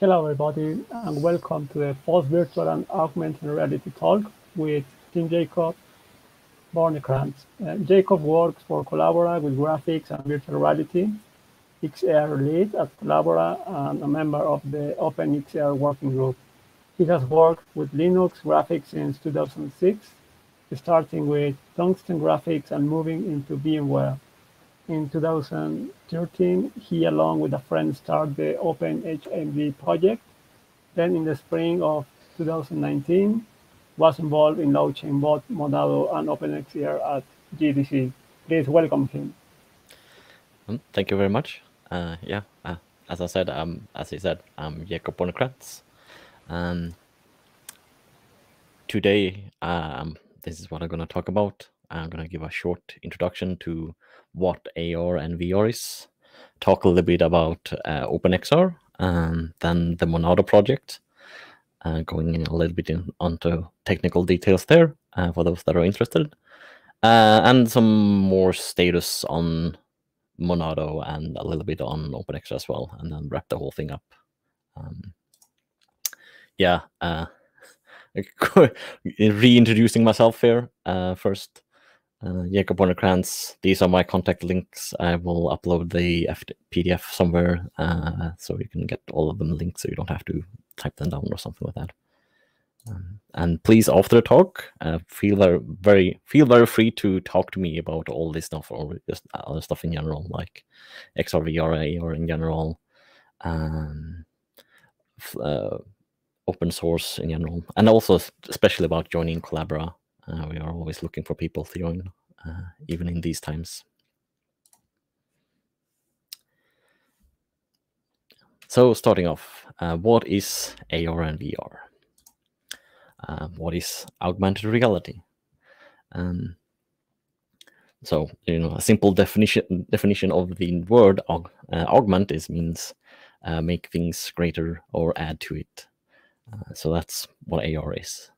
Hello everybody, and welcome to the FOSS Virtual and Augmented Reality Talk with Tim Jacob Bornekrantz. Jacob works for Collabora with graphics and virtual reality, XR lead at Collabora, and a member of the OpenXR working group. He has worked with Linux graphics since 2006, starting with Tungsten Graphics and moving into VMware. In 2013, he, along with a friend, started the OpenHMD project. Then in the spring of 2019, was involved in launching both Monado and OpenXR at gdc. Please welcome him. Thank you very much. As I said, as he said, I'm Jakob Bornekrantz. Today, this is what I'm going to talk about. I'm going to give a short introduction to what AR and VR is, talk a little bit about OpenXR, and then the Monado project, going in a little bit onto technical details there for those that are interested, and some more status on Monado and a little bit on OpenXR as well, and then wrap the whole thing up. Reintroducing myself here first. Jakob Bornekrantz. These are my contact links. I will upload the PDF somewhere so you can get all of them linked so you don't have to type them down or something like that. And please, after the talk, feel very free to talk to me about all this stuff or just other stuff in general, like XR, VR, AR in general, open source in general, and also especially about joining Collabora. We are always looking for people to join, even in these times. So starting off, what is AR and VR? What is augmented reality? So, you know, a simple definition of the word augment means make things greater or add to it. So that's what AR is.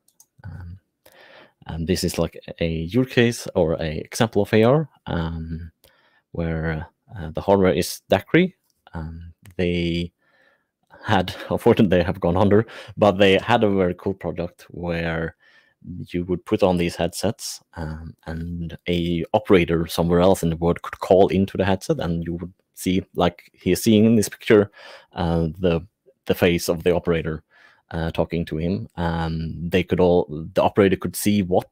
And this is like a use case or an example of AR, where the hardware is Daqri. They had, unfortunately, they have gone under, but they had a very cool product where you would put on these headsets, and a operator somewhere else in the world could call into the headset, and you would see, like he's seeing in this picture, the face of the operator. Talking to him, the operator could see what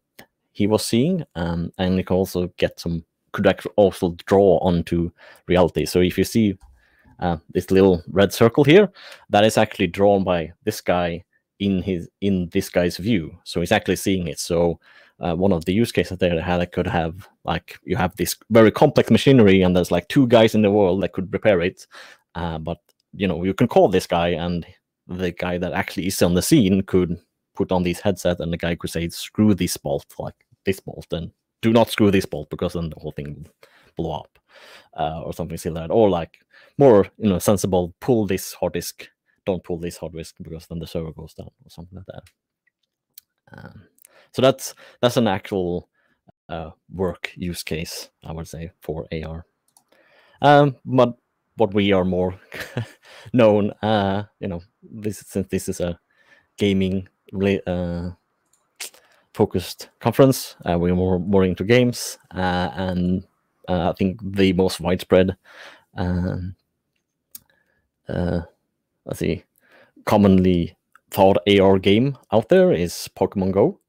he was seeing, and he could also draw onto reality. So if you see this little red circle here, that is actually drawn by this guy in this guy's view. So he's actually seeing it. So one of the use cases there you have this very complex machinery, and there's like two guys in the world that could repair it, but you know, you can call this guy, and the guy that actually is on the scene could put on this headset, and the guy could say, screw this bolt, and do not screw this bolt, because then the whole thing will blow up, or something similar. Or like more, you know, sensible, pull this hard disk, don't pull this hard disk, because then the server goes down, or something like that. So that's an actual work use case, I would say, for AR. But what we are more known, since this is a gaming focused conference, we're more into games, and I think the most widespread, commonly thought AR game out there is Pokemon Go,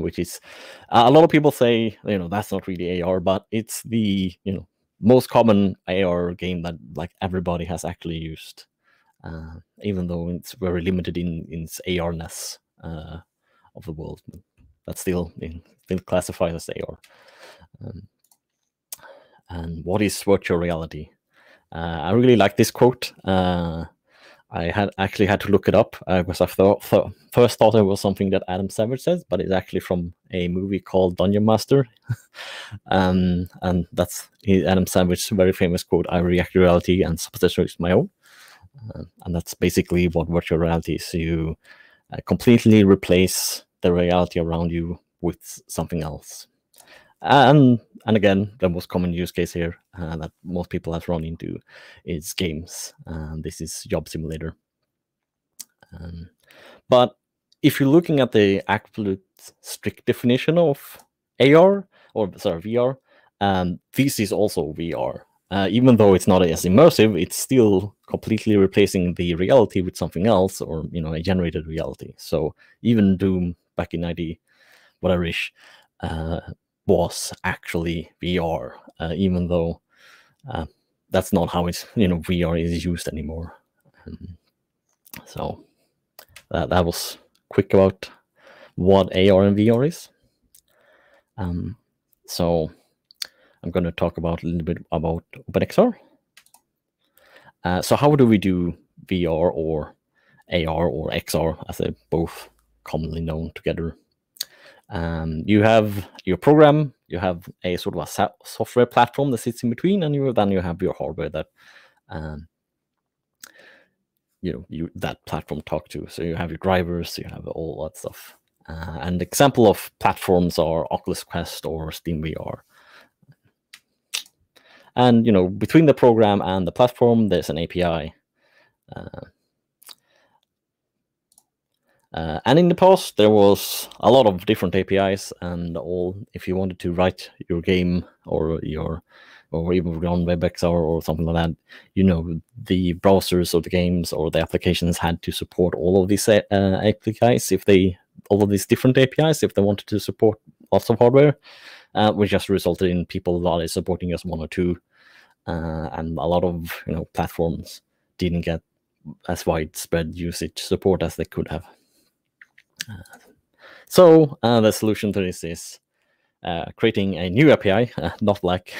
which is a lot of people say, you know, that's not really AR, but it's the, you know, most common AR game that like everybody has actually used, even though it's very limited in its AR-ness of the world. That's still classified as AR. And what is virtual reality? I really like this quote. I had to look it up because I first thought it was something that Adam Savage says, but it's actually from a movie called Dungeon Master. And that's Adam Savage's very famous quote, I react to reality and supposition is my own. And that's basically what virtual reality is. You completely replace the reality around you with something else. And again, the most common use case here that most people have run into is games. This is Job Simulator. But if you're looking at the absolute strict definition of AR, or sorry, VR, this is also VR. Even though it's not as immersive, it's still completely replacing the reality with something else, or a generated reality. So even Doom back in 90, whatever-ish, was actually VR, even though that's not how it's VR is used anymore. So that was quick about what AR and VR is. So I'm going to talk about a little bit about OpenXR. So how do we do VR or AR or XR, as they're both commonly known together? You have your program, you have a sort of a software platform that sits in between, and then you have your hardware that that platform talk to. So you have your drivers, you have all that stuff. And example of platforms are Oculus Quest or Steam VR. And between the program and the platform, there's an API. And in the past, there was a lot of different APIs, and all. If you wanted to write your game or even on WebXR or something like that, the browsers or the games or the applications had to support all of these APIs. If they wanted to support lots of hardware, which just resulted in people largely supporting just one or two, and a lot of platforms didn't get as widespread usage support as they could have. So the solution to this is creating a new API, not like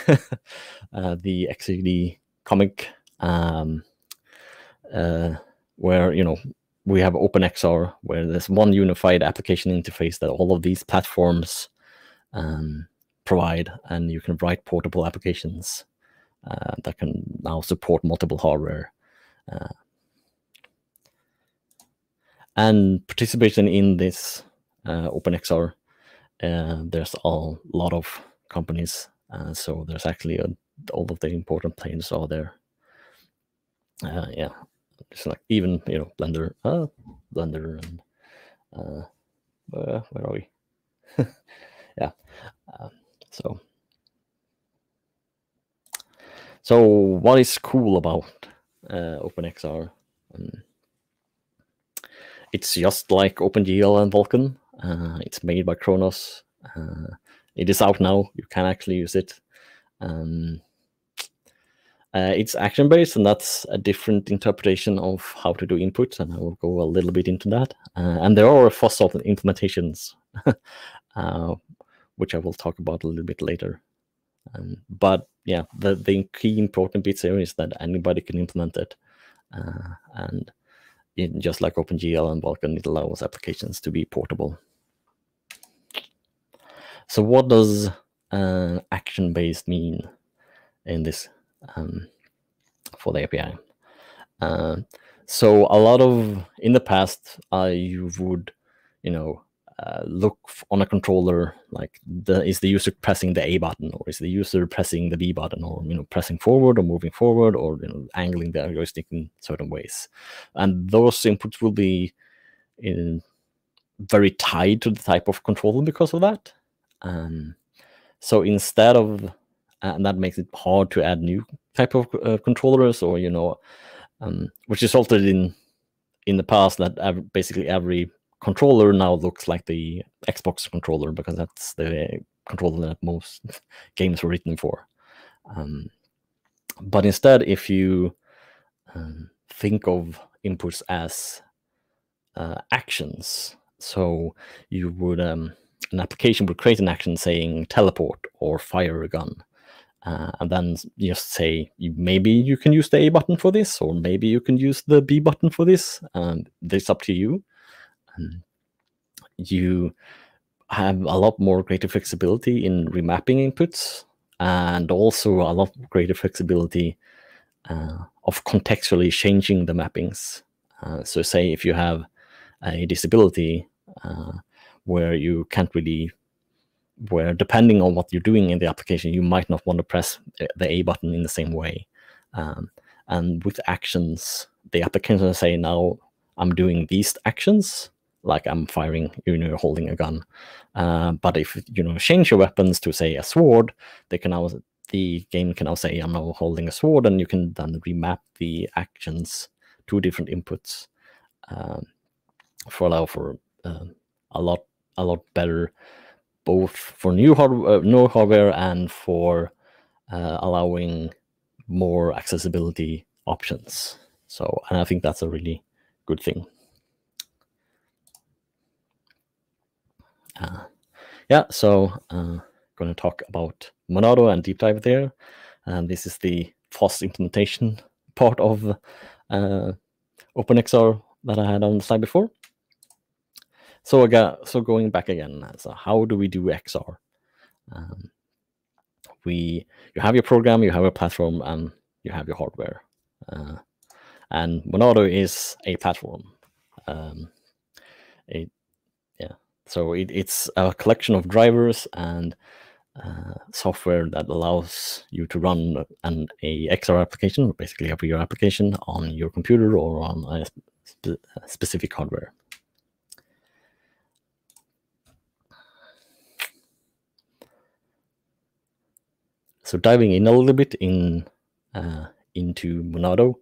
the XCD comic, where we have OpenXR, where there's one unified application interface that all of these platforms provide, and you can write portable applications that can now support multiple hardware. And participation in this OpenXR, there's a lot of companies, so there's actually all of the important players are there. Yeah, it's like even Blender, and where are we? Yeah, so what is cool about OpenXR? It's just like OpenGL and Vulkan. It's made by Kronos. It is out now. You can actually use it. It's action-based, and that's a different interpretation of how to do inputs, and I will go a little bit into that. And there are FOSS implementations, which I will talk about a little bit later. But yeah, the key important bits here is that anybody can implement it, and just like OpenGL and Vulkan, it allows applications to be portable. So what does action-based mean in this for the API? So a lot of, in the past, you would, look on a controller, like is the user pressing the A button, or is the user pressing the B button, or pressing forward or moving forward, or angling the joystick in certain ways, and those inputs will be very tied to the type of controller because of that. So instead of, and that makes it hard to add new type of controllers, or which resulted in the past that basically every controller now looks like the Xbox controller, because that's the controller that most games were written for. But instead, if you think of inputs as actions, so you would an application would create an action saying teleport or fire a gun, and then just say maybe you can use the A button for this, or maybe you can use the B button for this, and it's up to you. You have a lot more greater flexibility in remapping inputs, and also a lot greater flexibility of contextually changing the mappings. So say if you have a disability where you can't really, where depending on what you're doing in the application, you might not want to press the A button in the same way. And with actions, the application will say, now I'm doing these actions, like I'm firing, you know, holding a gun. But if you know, change your weapons to say a sword, they can now, the game can now say I'm now holding a sword, and you can then remap the actions to different inputs for allow for a lot better, both for new hardware and for allowing more accessibility options. So, and I think that's a really good thing. Yeah, so going to talk about Monado and deep dive there. And this is the FOSS implementation part of OpenXR that I had on the slide before. So again, so going back again, so how do we do XR? You have your program, you have a platform, and you have your hardware. And Monado is a platform. So it's a collection of drivers and software that allows you to run a XR application, basically a VR application, on your computer or on a specific hardware. So diving in a little bit into Monado,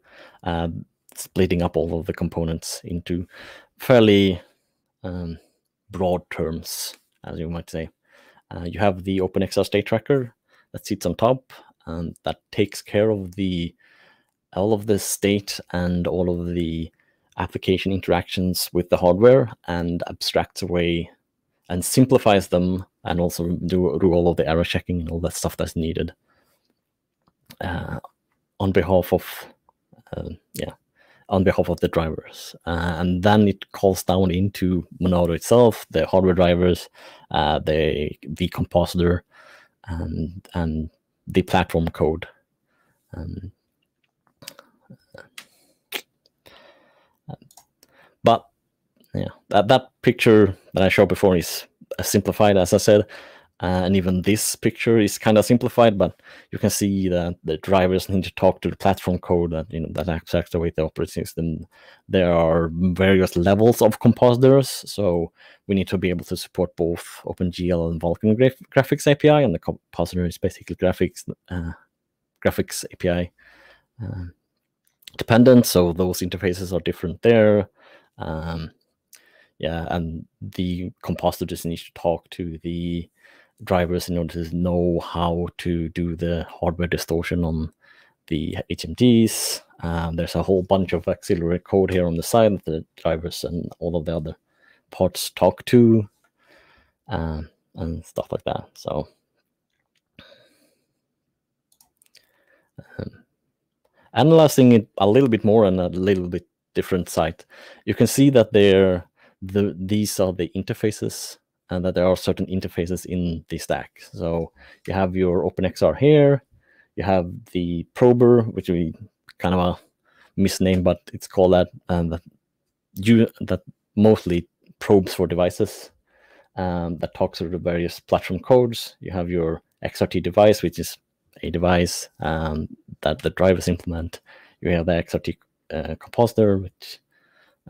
splitting up all of the components into fairly broad terms, as you might say. You have the OpenXR state tracker that sits on top, and that takes care of all of the state and all of the application interactions with the hardware, and abstracts away and simplifies them, and also do all of the error checking and all that stuff that's needed on behalf of the drivers. And then it calls down into Monado itself the hardware drivers, the compositor, and the platform code. But yeah, that picture that I showed before is simplified, as I said, and even this picture is kind of simplified. But you can see that the drivers need to talk to the platform code that that abstracts away the operating system. There are various levels of compositors, so we need to be able to support both OpenGL and Vulkan graphics API, and the compositor is basically graphics API dependent. So those interfaces are different there. Yeah, and the compositor just needs to talk to the drivers in order to know how to do the hardware distortion on the HMDs. There's a whole bunch of auxiliary code here on the side that the drivers and all of the other parts talk to, and stuff like that. So, analyzing it a little bit more and a little bit different side, you can see that these are the interfaces, and that there are certain interfaces in the stack. So you have your OpenXR here, you have the prober, which we kind of a misname, but it's called that, and that mostly probes for devices that talks to the various platform codes. You have your XRT device, which is a device that the drivers implement. You have the XRT compositor, which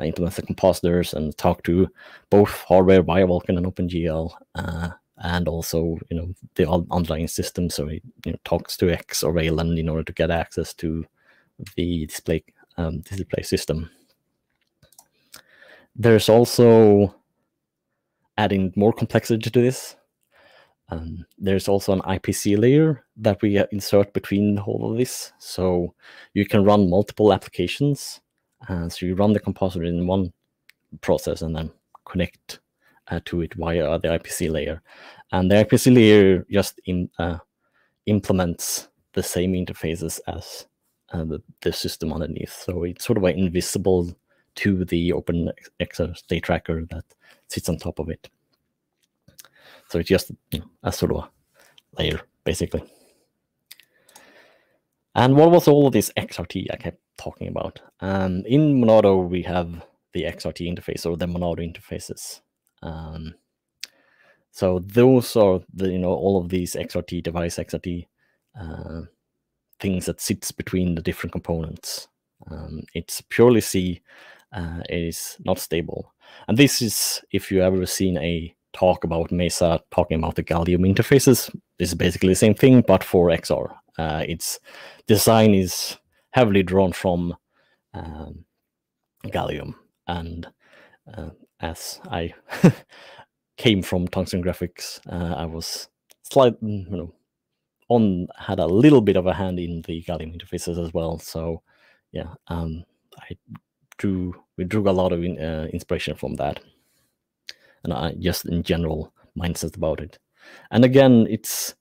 implements the compositors and talk to both hardware via Vulkan and OpenGL, and also the underlying system. So it talks to X or Wayland in order to get access to the display system. There's also adding more complexity to this. There's also an IPC layer that we insert between all of this, so you can run multiple applications. So you run the compositor in one process and then connect to it via the IPC layer. And the IPC layer just implements the same interfaces as the system underneath. So it's sort of invisible to the OpenXR state tracker that sits on top of it. So it's just a sort of a layer, basically. And what was all of this XRT I kept talking about? In Monado, we have the XRT interface, or the Monado interfaces. So those are all of these XRT device, XRT things that sits between the different components. It's purely C, is not stable. And this is, if you've ever seen a talk about Mesa talking about the Gallium interfaces, this is basically the same thing, but for XR. Its design is heavily drawn from Gallium. And as I came from Tungsten Graphics, I was slightly, had a little bit of a hand in the Gallium interfaces as well. So yeah, we drew a lot of inspiration from that, and just in general mindset about it. And again, it's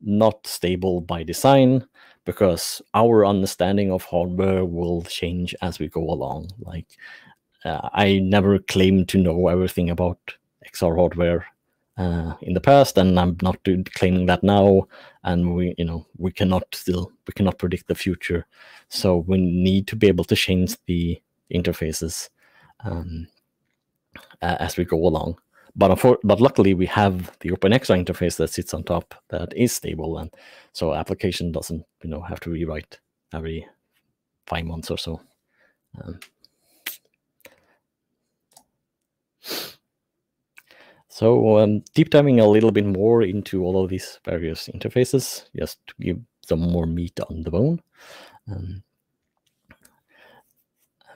not stable by design, because our understanding of hardware will change as we go along. Like, I never claimed to know everything about XR hardware in the past, and I'm not claiming that now. And we cannot predict the future, so we need to be able to change the interfaces as we go along. But luckily, we have the OpenXR interface that sits on top that is stable, and so application doesn't have to rewrite every 5 months or so. So deep diving a little bit more into all of these various interfaces, just to give some more meat on the bone.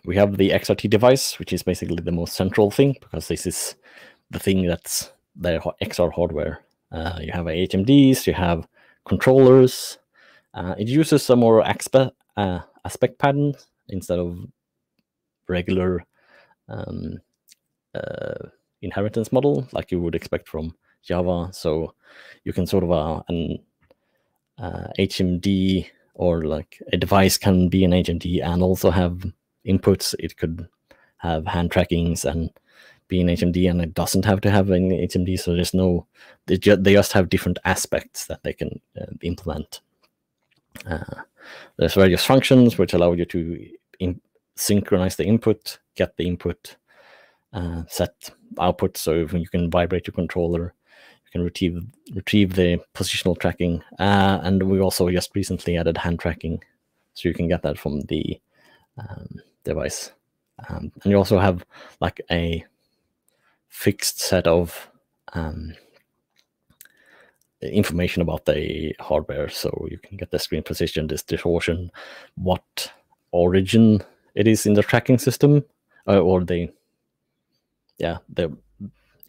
We have the XRT device, which is basically the most central thing, because this is the thing that's their XR hardware. You have HMDs, you have controllers. It uses some more aspect patterns instead of regular inheritance model like you would expect from Java. So you can sort of an HMD, or like a device can be an HMD and also have inputs. It could have hand trackings and be an HMD, and it doesn't have to have an HMD. So there's no, they just have different aspects that they can implement. There's various functions which allow you to synchronize the input, get the input, set output, so you can vibrate your controller, you can retrieve the positional tracking, and we also just recently added hand tracking, so you can get that from the device. And you also have like a fixed set of information about the hardware, so you can get the screen position, this distortion, what origin it is in the tracking system, you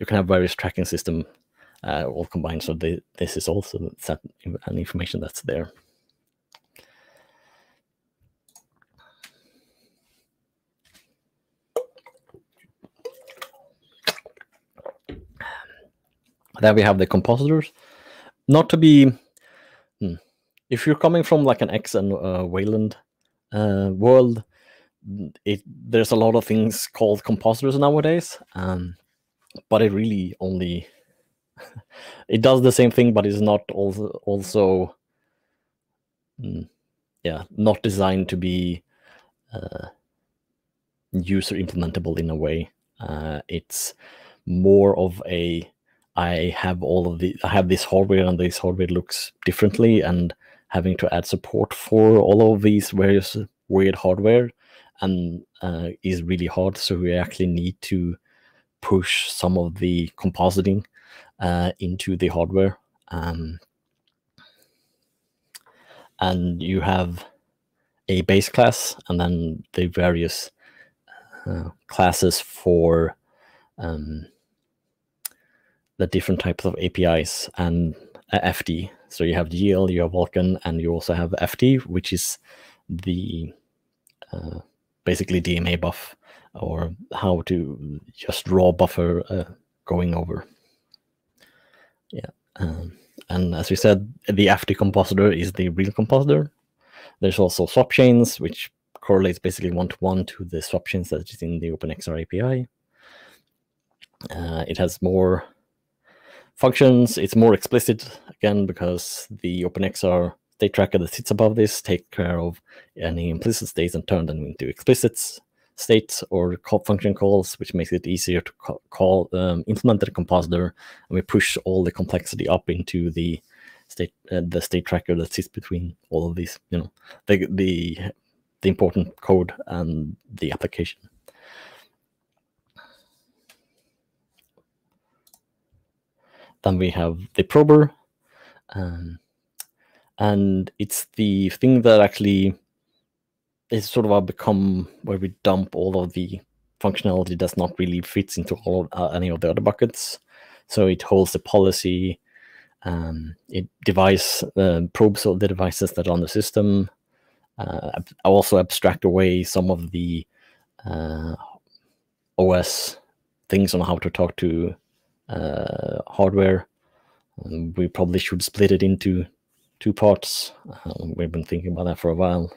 can have various tracking system all combined. So this is also an information that's there. There we have the compositors. Not to be, if you're coming from like an X and Wayland world, there's a lot of things called compositors nowadays, but it really only it does the same thing, but it's not also not designed to be user implementable in a way. It's more of a, I have this hardware, and this hardware looks differently, and having to add support for all of these various weird hardware and is really hard. So we actually need to push some of the compositing into the hardware, and you have a base class, and then the various classes for the different types of APIs and FD. So you have GL, you have Vulkan, and you also have FD, which is the basically DMA buff, or how to just raw buffer going over. Yeah, and as we said, the FD compositor is the real compositor. There's also swap chains, which correlates basically one-to-one to the swap chains that is in the OpenXR API. It has more functions. It's more explicit, again, because the OpenXR state tracker that sits above this take care of any implicit states and turn them into explicit states or function calls, which makes it easier to call implement the compositor. And we push all the complexity up into the state tracker that sits between all of these, the important code and the application. Then we have the prober, and it's the thing that actually is sort of become where we dump all of the functionality that's not really fits into all of, any of the other buckets. So it holds the policy, it probes all the devices that are on the system. I also abstract away some of the OS things on how to talk to hardware. We probably should split it into two parts. We've been thinking about that for a while.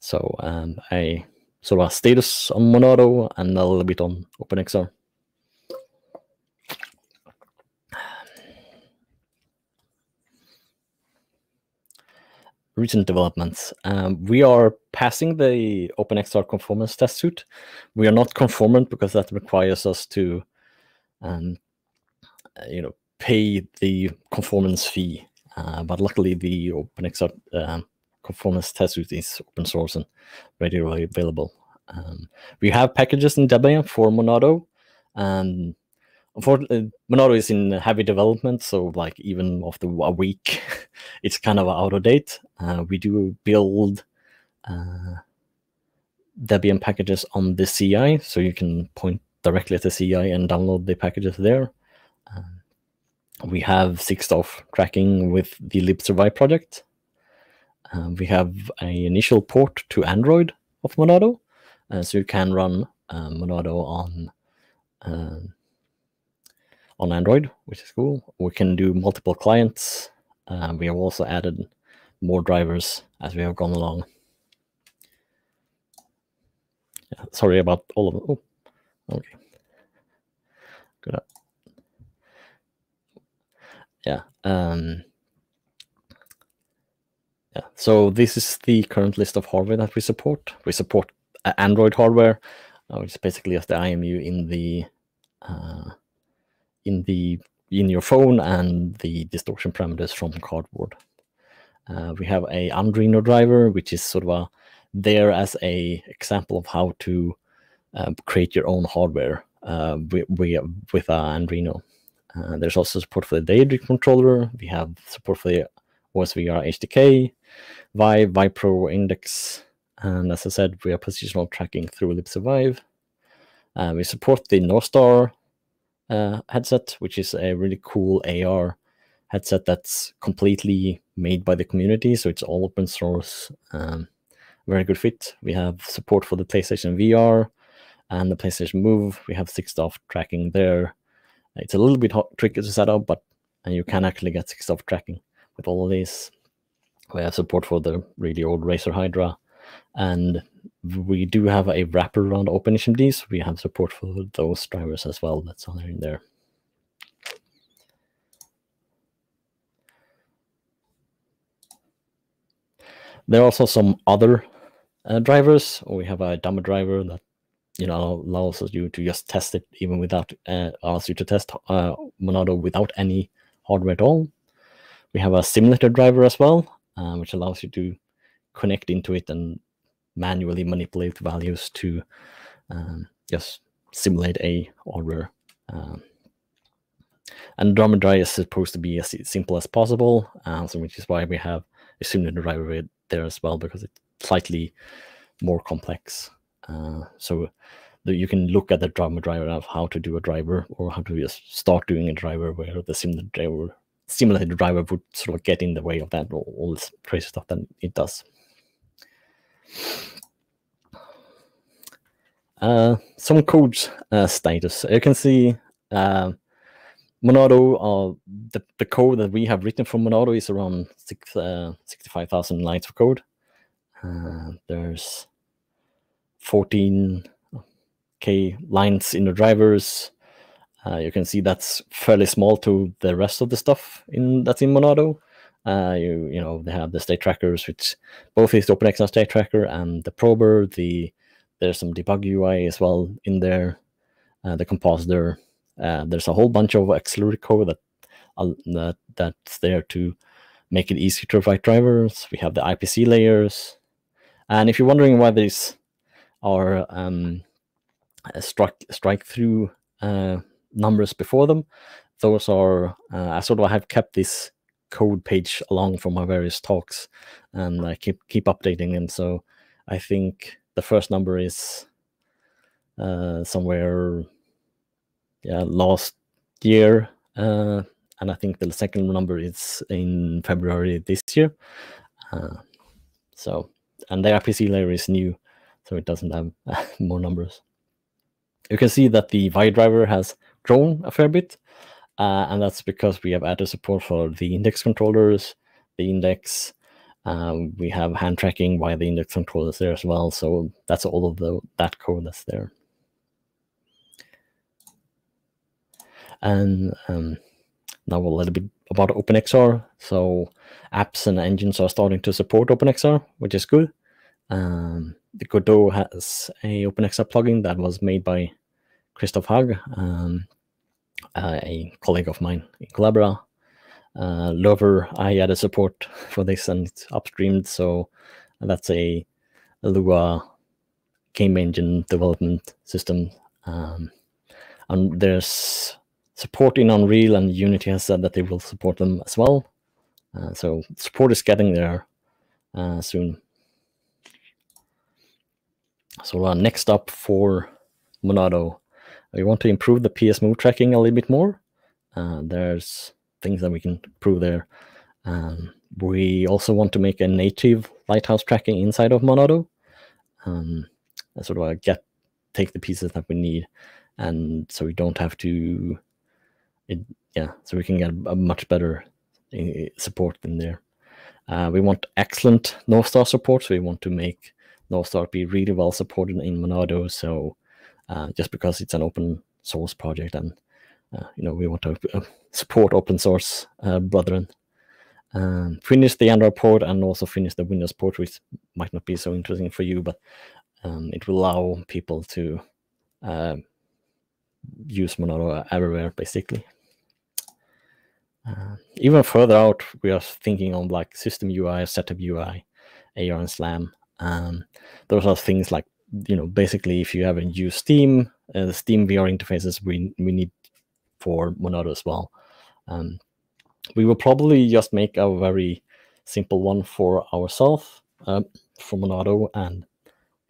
So so our status on Monado and a little bit on OpenXR. Recent developments. We are passing the OpenXR conformance test suite. We are not conformant because that requires us to pay the conformance fee. But luckily the OpenXR conformance test suite is open source and readily available. We have packages in Debian for Monado. Unfortunately, Monado is in heavy development, so like even after a week, it's kind of out of date. We do build Debian packages on the CI, so you can point directly at the CI and download the packages there. We have 6-off tracking with the LibSurvive project. We have an initial port to Android of Monado, so you can run Monado on Android, which is cool. We can do multiple clients. We have also added more drivers as we have gone along. Yeah, sorry about all of it. Oh, okay. Good. Yeah. So this is the current list of hardware that we support. We support Android hardware, which is basically just the IMU in your phone and the distortion parameters from cardboard. We have a Arduino driver, which is sort of there as a example of how to create your own hardware with Arduino. There's also support for the Daedric controller. We have support for the OSVR HDK, Vive, Vive Pro, Index, and as I said, we are positional tracking through LibSurvive. We support the North Star headset, which is a really cool AR headset that's completely made by the community, so it's all open source. Very good fit. We have support for the PlayStation VR and the PlayStation Move. We have 6-off tracking there. It's a little bit tricky to set up, but you can actually get 6-off tracking with all of these. We have support for the really old Razer Hydra, and we do have a wrapper around OpenHMD, so we have support for those drivers as well. That's all in there. There are also some other drivers. We have a dummy driver that allows you to just test it even without allows you to test Monado without any hardware at all. We have a simulator driver as well, which allows you to connect into it and manually manipulate values to just simulate a hardware. Android driver is supposed to be as simple as possible, so which is why we have a simulator driver there as well, because it's slightly more complex. So you can look at the Android driver of how to do a driver, or how to just start doing a driver, where the simulator driver would sort of get in the way of that, all this crazy stuff that it does. Some code status. You can see Monado, the code that we have written for Monado is around 65,000 lines of code. There's 14K lines in the drivers. You can see that's fairly small to the rest of the stuff that's in Monado. They have the state trackers, which both is the OpenXR state tracker and the prober. There's some debug UI as well in there. The compositor. There's a whole bunch of auxiliary code that's there to make it easy to write drivers. We have the IPC layers, and if you're wondering why these are strike-through numbers before them. Those are, I sort of have kept this code page along for my various talks, and I keep updating them. So I think the first number is somewhere, yeah, last year, and I think the second number is in February this year. So, and the RPC layer is new, so it doesn't have more numbers. You can see that the Vi driver has grown a fair bit, and that's because we have added support for the Index controllers, the Index. We have hand tracking via the Index controllers there as well, so that's all of that code that's there. And now a little bit about OpenXR. So apps and engines are starting to support OpenXR, which is good. Godot has a OpenXR plugin that was made by Christoph Hag, a colleague of mine in Collabora. Lover, I added support for this, and it's upstreamed. So that's a Lua game engine development system. And there's support in Unreal, and Unity has said that they will support them as well. So support is getting there soon. So next up for Monado, we want to improve the PS move tracking a little bit more. There's things that we can improve there. We also want to make a native lighthouse tracking inside of Monado. Sort of take the pieces that we need, and so we don't have to. So we can get a much better support in there. We want excellent North Star support, so we want to make North Star be really well supported in Monado. So just because it's an open source project, and you know, we want to support open source brethren. Finish the Android port and also finish the Windows port, which might not be so interesting for you, but it will allow people to use Monado everywhere, basically. Even further out, we are thinking on like system UI, setup UI, AR and SLAM. Those are things like, you know, basically if you haven't used Steam, the Steam VR interfaces we need for Monado as well. We will probably just make a very simple one for ourselves for Monado, and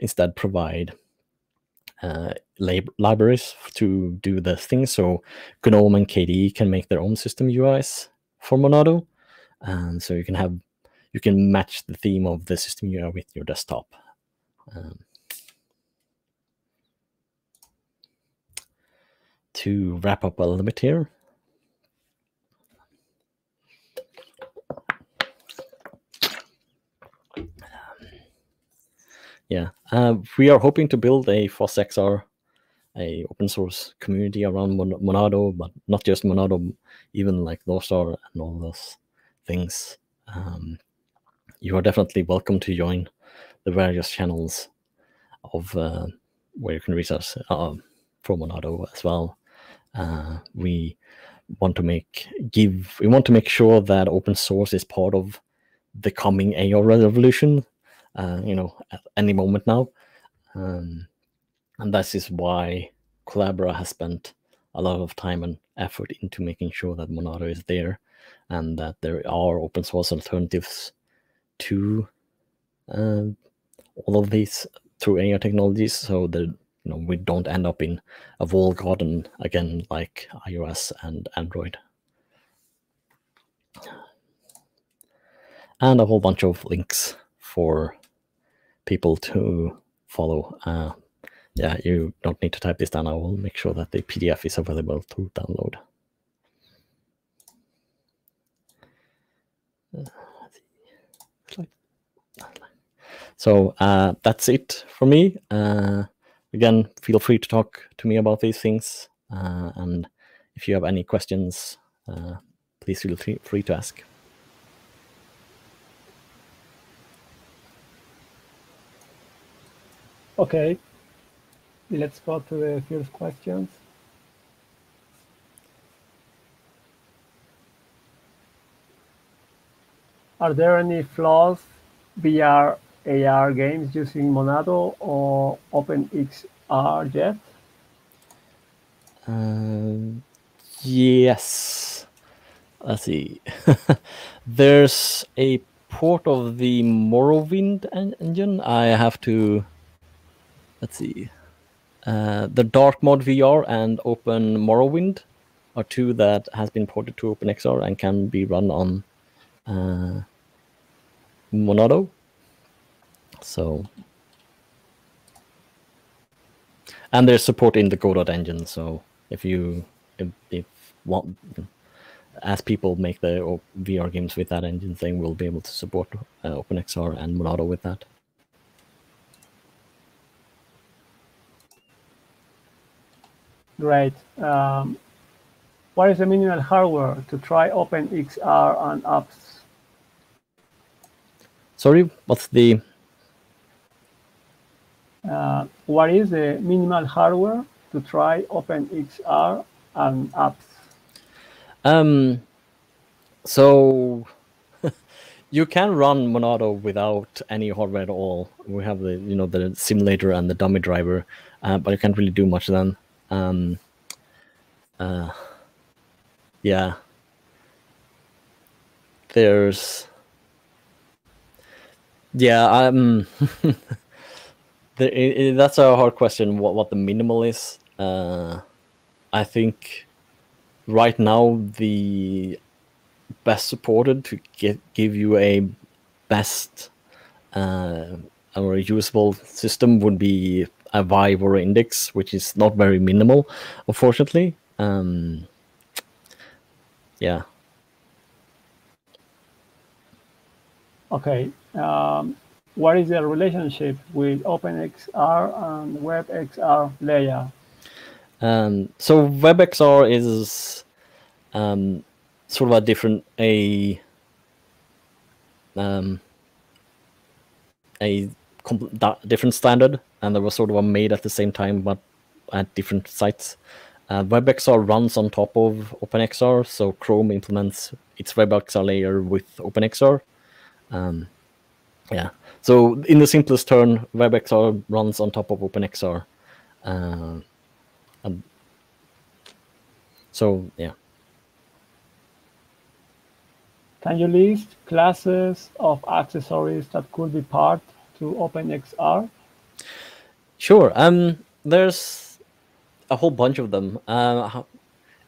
instead provide libraries to do the thing. So GNOME and KDE can make their own system UIs for Monado, and so you can match the theme of the system UI with your desktop. To wrap up a little bit here, we are hoping to build a FOSS XR, a open source community around Monado, but not just Monado, even like North Star and all those things. You are definitely welcome to join the various channels of where you can reach us for Monado as well. We want to make sure that open source is part of the coming AR revolution. You know, at any moment now, and that is why Collabora has spent a lot of time and effort into making sure that Monado is there, and that there are open source alternatives to all of these through AR technologies, so that, you know, we don't end up in a walled garden again like iOS and Android. And a whole bunch of links for people to follow. You don't need to type this down. I will make sure that the PDF is available to download. So that's it for me. Again, feel free to talk to me about these things. And if you have any questions, please feel free to ask. Okay, let's go to the first questions. Are there any flaws VR AR games using Monado or OpenXR yet? Yes. Let's see. There's a port of the Morrowind engine. I have to, let's see. The Dark Mod VR and Open Morrowind are two that has been ported to OpenXR and can be run on Monado. So, and there's support in the Godot engine. So if as people make their VR games with that engine thing, we'll be able to support OpenXR and Monado with that. Great. What is the minimal hardware to try OpenXR and apps? Sorry, what's the? What is the minimal hardware to try OpenXR and apps? So you can run Monado without any hardware at all. We have the the simulator and the dummy driver, but you can't really do much then. Yeah. There's. Yeah. That's a hard question. What the minimal is? I think right now the best supported to give you a best or a usable system would be a Vive or Index, which is not very minimal, unfortunately. Yeah. Okay. What is the relationship with OpenXR and WebXR layer? So WebXR is sort of a different a different standard, and they were sort of made at the same time but at different sites. WebXR runs on top of OpenXR, so Chrome implements its WebXR layer with OpenXR. Yeah. So in the simplest term, WebXR runs on top of OpenXR. So yeah. Can you list classes of accessories that could be part to OpenXR? Sure. There's a whole bunch of them.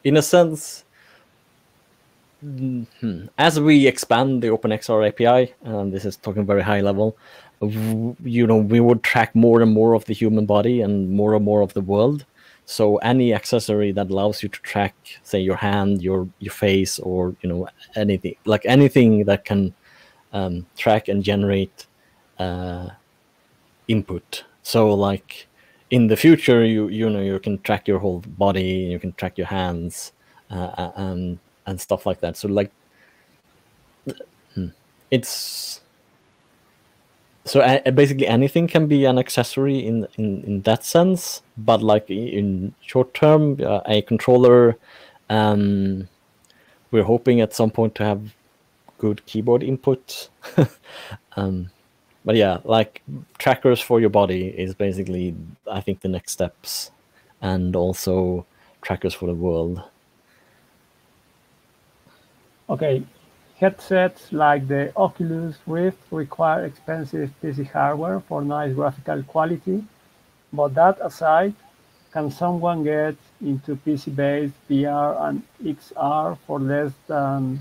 In a sense, as we expand the OpenXR API, and this is talking very high level, we would track more and more of the human body and more of the world. So any accessory that allows you to track, say, your hand, your face, or anything like that can track and generate input. So like in the future, you can track your whole body, you can track your hands, and stuff like that. So like basically anything can be an accessory in that sense, but like in short term, a controller. We're hoping at some point to have good keyboard input. But yeah, like trackers for your body is basically, I think, the next steps, and also trackers for the world. Okay, headsets like the Oculus Rift require expensive PC hardware for nice graphical quality. But that aside, can someone get into PC-based VR and XR for less than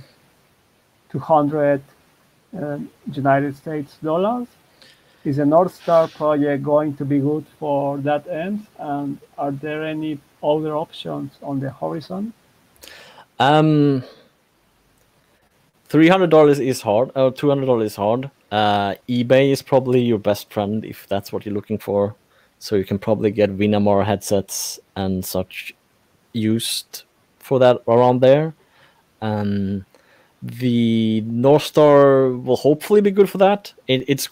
200 United States dollars? Is the North Star project going to be good for that end? And are there any other options on the horizon? $300 is hard, or $200 is hard. eBay is probably your best friend if that's what you're looking for. So you can probably get Winamar headsets and such used for that around there. The North Star will hopefully be good for that. It's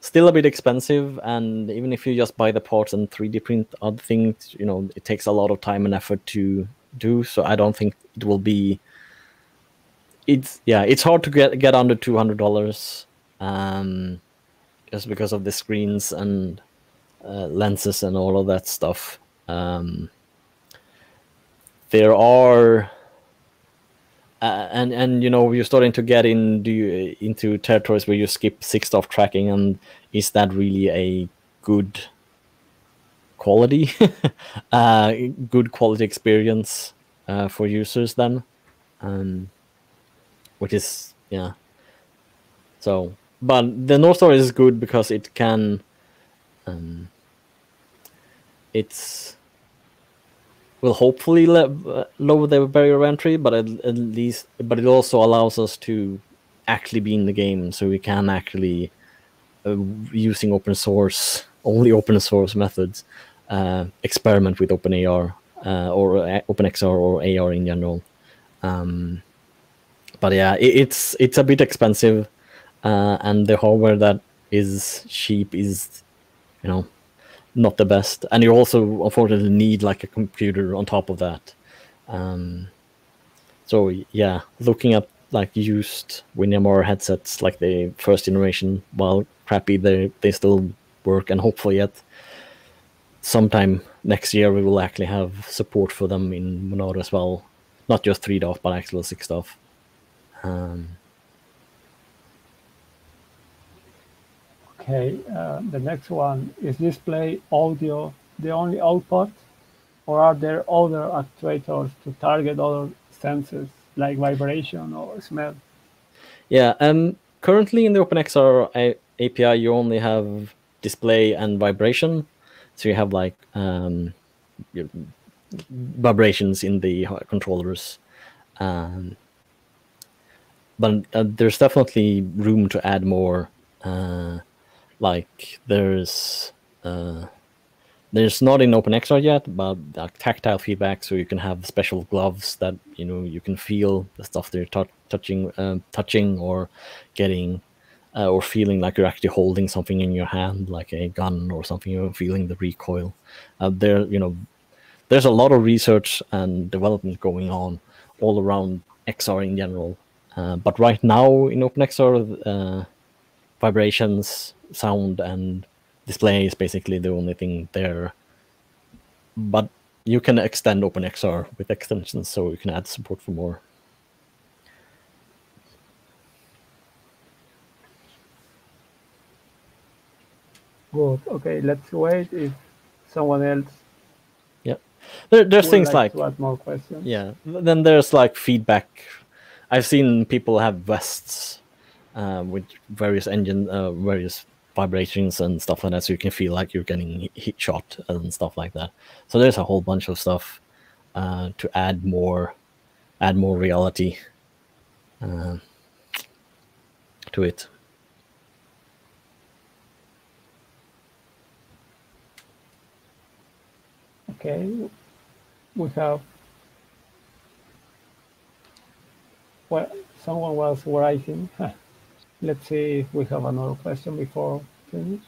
still a bit expensive, and even if you just buy the parts and 3D print other things, it takes a lot of time and effort to do. So I don't think it will be. It's hard to get under $200, just because of the screens and lenses and all of that stuff. there are and you know, you're starting to get into territories where you skip 6 off tracking, and is that really a good quality good quality experience for users then? Which is, yeah. So, but the North Star is good because it can, it's will hopefully lower the barrier of entry, but at least it also allows us to actually be in the game, so we can actually using open source, only open source methods, experiment with OpenAR or OpenXR or AR in general. But yeah, it's a bit expensive, and the hardware that is cheap is, you know, not the best. And you also unfortunately need like a computer on top of that. So yeah, looking at like used WinMR headsets, like the first generation, while crappy, they still work, and hopefully at sometime next year we will actually have support for them in Monado as well. Not just 3DOF, but actual 6DOF. Okay, the next one is display audio the only output, or are there other actuators to target other sensors like vibration or smell? Yeah, currently in the OpenXR API you only have display and vibration, so you have like vibrations in the controllers. But there's definitely room to add more. Like there's not in OpenXR yet, but tactile feedback, so you can have special gloves that, you know, you can feel the stuff they're touching or getting, or feeling like you're actually holding something in your hand, like a gun or something. You're feeling the recoil. You know, there's a lot of research and development going on all around XR in general. But right now in OpenXR, vibrations, sound, and display is basically the only thing there. But you can extend OpenXR with extensions, so you can add support for more. Good. Okay, let's wait if someone else. Yeah, there's things like to add more questions. Yeah, then there's like feedback. I've seen people have vests with various various vibrations and stuff like that, so you can feel like you're getting heat shot and stuff like that. So there's a whole bunch of stuff to add more reality to it. Okay, we have. Well, someone was writing. Let's see if we have another question before finish.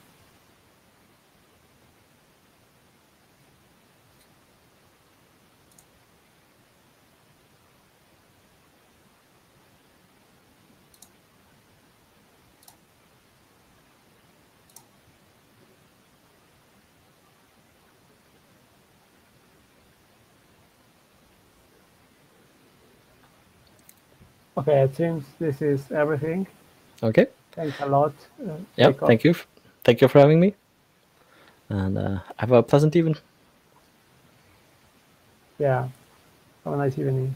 Okay, it seems this is everything. Okay. Thanks a lot. Yeah, thank you. Thank you for having me. And have a pleasant evening. Yeah, have a nice evening.